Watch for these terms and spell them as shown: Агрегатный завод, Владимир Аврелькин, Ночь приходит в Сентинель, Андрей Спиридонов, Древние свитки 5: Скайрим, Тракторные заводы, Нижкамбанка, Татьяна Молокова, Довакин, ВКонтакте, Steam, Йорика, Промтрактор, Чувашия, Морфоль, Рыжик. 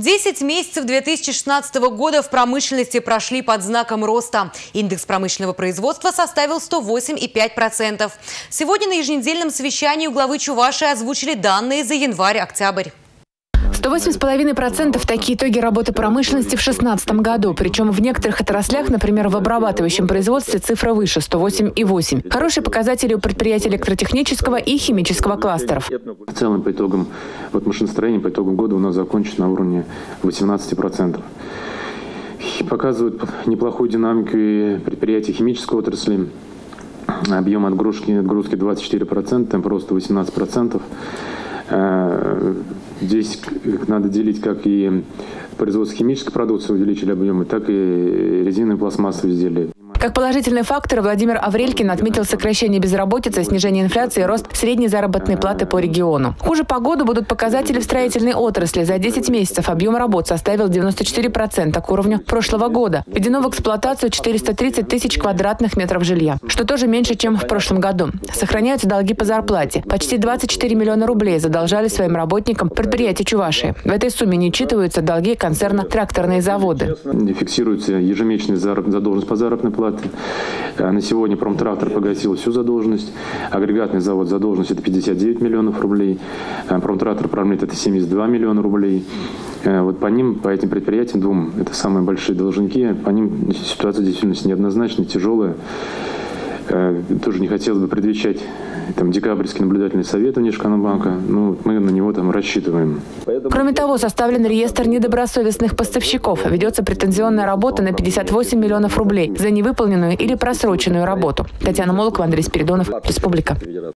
10 месяцев 2016 года в промышленности прошли под знаком роста. Индекс промышленного производства составил 108,5%. Сегодня на еженедельном совещании главы Чувашии озвучили данные за январь-октябрь. 108,5% – такие итоги работы промышленности в 2016 году. Причем в некоторых отраслях, например, в обрабатывающем производстве, цифра выше – 108,8. Хорошие показатели у предприятий электротехнического и химического кластеров. В целом, по итогам машиностроения, по итогам года у нас закончено на уровне 18%. Показывают неплохую динамику и предприятия химической отрасли. Объем отгрузки 24%, темп роста 18%. Здесь надо делить как и производство химической продукции, увеличили объемы, так и резины и пластмассовые изделия. Как положительный фактор Владимир Аврелькин отметил сокращение безработицы, снижение инфляции и рост средней заработной платы по региону. Хуже по году будут показатели в строительной отрасли. За 10 месяцев объем работ составил 94% к уровню прошлого года. Введено в эксплуатацию 430 тысяч квадратных метров жилья, что тоже меньше, чем в прошлом году. Сохраняются долги по зарплате. Почти 24 миллиона рублей задолжали своим работникам предприятия Чувашии. В этой сумме не учитываются долги концерна «Тракторные заводы». Фиксируется ежемесячная задолженность по заработной плате. На сегодня Промтрактор погасил всю задолженность. Агрегатный завод задолженность – это 59 миллионов рублей. Промтрактор промлет – это 72 миллиона рублей. Вот по ним, по этим предприятиям двум, это самые большие должники, по ним ситуация действительно неоднозначная, тяжелая. Тоже не хотелось бы предвещать там декабрьский наблюдательный совет у Нижкамбанка, но мы на него там рассчитываем. Кроме того, составлен реестр недобросовестных поставщиков. Ведется претензионная работа на 58 миллионов рублей за невыполненную или просроченную работу. Татьяна Молокова, Андрей Спиридонов, Республика.